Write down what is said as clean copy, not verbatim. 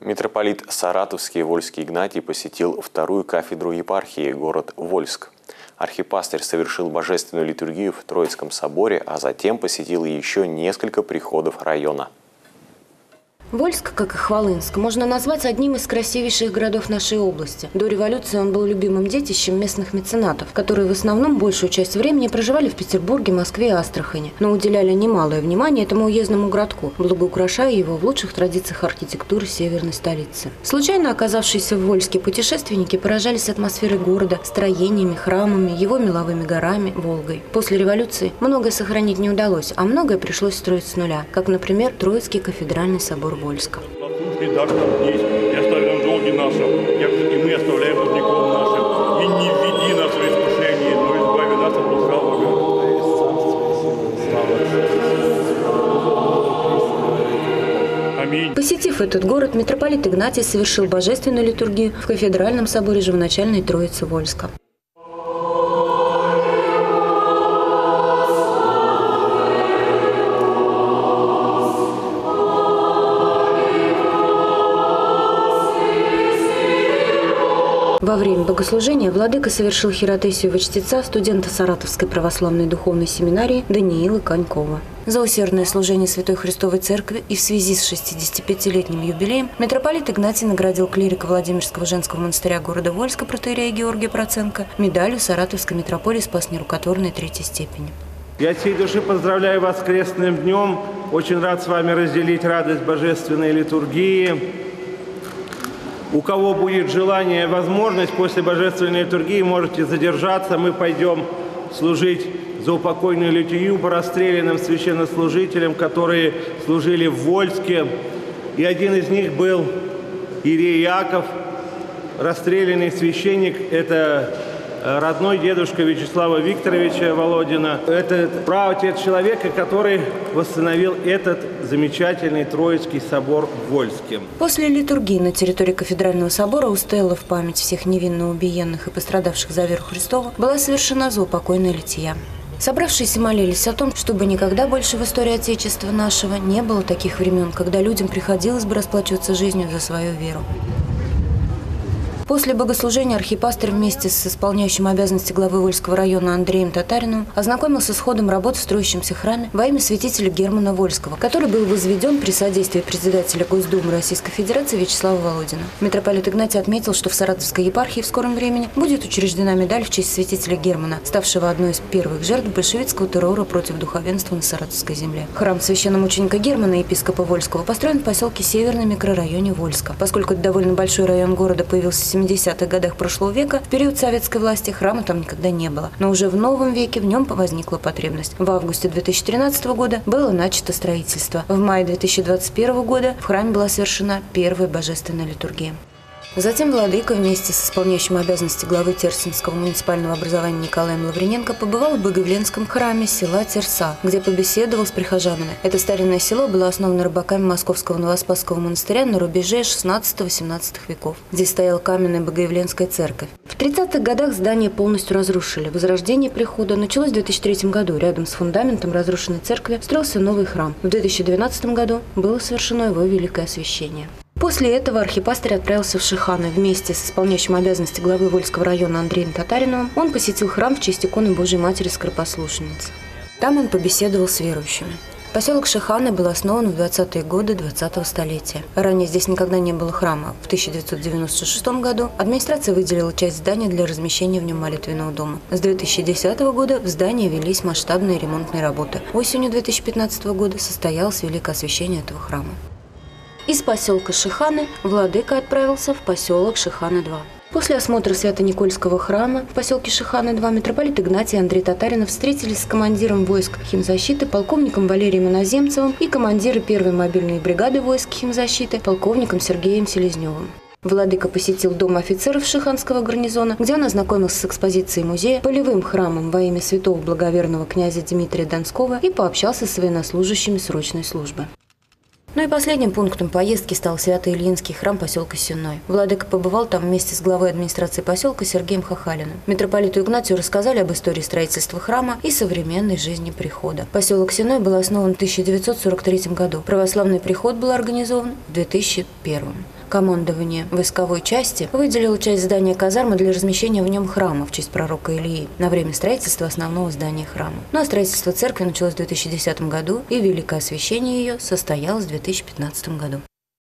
Митрополит Саратовский и Вольский Игнатий посетил вторую кафедру епархии, город Вольск. Архипастырь совершил божественную литургию в Троицком соборе, а затем посетил еще несколько приходов района. Вольск, как и Хвалынск, можно назвать одним из красивейших городов нашей области. До революции он был любимым детищем местных меценатов, которые в основном большую часть времени проживали в Петербурге, Москве и Астрахани, но уделяли немалое внимание этому уездному городку, благоукрашая его в лучших традициях архитектуры северной столицы. Случайно оказавшиеся в Вольске путешественники поражались атмосферой города, строениями, храмами, его меловыми горами, Волгой. После революции многое сохранить не удалось, а многое пришлось строить с нуля, как, например, Троицкий кафедральный собор Вольска. Послушай, так нам здесь, и оставим долги наши, как и мы оставляем должников нашим. И не введи нас в искушение, но избави нас от лукавого. Аминь. Посетив этот город, митрополит Игнатий совершил божественную литургию в кафедральном соборе Живоначальной Троицы Вольска. Во время богослужения владыка совершил хиротесию во чтеца студента Саратовской православной духовной семинарии Даниила Конькова. За усердное служение Святой Христовой Церкви и в связи с 65-летним юбилеем митрополит Игнатий наградил клирика Владимирского женского монастыря города Вольска протоиерея Георгия Проценко медалью Саратовской митрополии Спас Нерукотворной III степени. Я от всей души поздравляю вас с крестным днем. Очень рад с вами разделить радость божественной литургии. У кого будет желание и возможность, после божественной литургии можете задержаться. Мы пойдем служить за упокойную литургию по расстрелянным священнослужителям, которые служили в Вольске. И один из них был иерей Яков, расстрелянный священник. Это родной дедушка Вячеслава Викторовича Володина. Это праотец человека, который восстановил этот замечательный Троицкий собор в Вольске. После литургии на территории кафедрального собора устояла в память всех невинно убиенных и пострадавших за веру Христову была совершена заупокойная лития. Собравшиеся молились о том, чтобы никогда больше в истории Отечества нашего не было таких времен, когда людям приходилось бы расплачиваться жизнью за свою веру. После богослужения архипастырь вместе с исполняющим обязанности главы Вольского района Андреем Татариным ознакомился с ходом работ в строящемся храме во имя святителя Германа Вольского, который был возведен при содействии председателя Госдумы Российской Федерации Вячеслава Володина. Митрополит Игнатий отметил, что в Саратовской епархии в скором времени будет учреждена медаль в честь святителя Германа, ставшего одной из первых жертв большевистского террора против духовенства на Саратовской земле. Храм священномученика Германа, епископа Вольского, построен в поселке Северный микрорайоне Вольска. Поскольку это довольно большой район города появился 70-х годах прошлого века, в период советской власти храма там никогда не было. Но уже в новом веке в нем возникла потребность. В августе 2013 года было начато строительство. В мае 2021 года в храме была совершена первая божественная литургия. Затем владыка вместе с исполняющим обязанности главы Терсинского муниципального образования Николаем Лавриненко побывал в Богоявленском храме села Терса, где побеседовал с прихожанами. Это старинное село было основано рыбаками Московского Новоспасского монастыря на рубеже 16-18 веков. Здесь стояла каменная Богоявленская церковь. В 30-х годах здание полностью разрушили. Возрождение прихода началось в 2003 году. Рядом с фундаментом разрушенной церкви строился новый храм. В 2012 году было совершено его великое освящение. После этого архипастырь отправился в Шиханы. Вместе с исполняющим обязанности главы Вольского района Андреем Татариновым он посетил храм в честь иконы Божьей Матери Скоропослушницы. Там он побеседовал с верующими. Поселок Шиханы был основан в 20-е годы 20-го столетия. Ранее здесь никогда не было храма. В 1996 году администрация выделила часть здания для размещения в нем молитвенного дома. С 2010 года в здании велись масштабные ремонтные работы. Осенью 2015 года состоялось великое освящение этого храма. Из поселка Шиханы владыка отправился в поселок Шиханы-2. После осмотра Свято-Никольского храма в поселке Шиханы-2 митрополит Игнатий и Андрей Татарин встретились с командиром войск химзащиты полковником Валерием Иноземцевым и командиром первой мобильной бригады войск химзащиты полковником Сергеем Селезневым. Владыка посетил дом офицеров Шиханского гарнизона, где он ознакомился с экспозицией музея, полевым храмом во имя святого благоверного князя Дмитрия Донского и пообщался с военнослужащими срочной службы. Ну и последним пунктом поездки стал Свято-Ильинский храм поселка Сенной. Владыка побывал там вместе с главой администрации поселка Сергеем Хохалиным. Митрополиту Игнатию рассказали об истории строительства храма и современной жизни прихода. Поселок Сенной был основан в 1943 году. Православный приход был организован в 2001. Командование войсковой части выделило часть здания казармы для размещения в нем храма в честь пророка Илии на время строительства основного здания храма. Ну а строительство церкви началось в 2010 году, и великое освящение ее состоялось в 2015 году.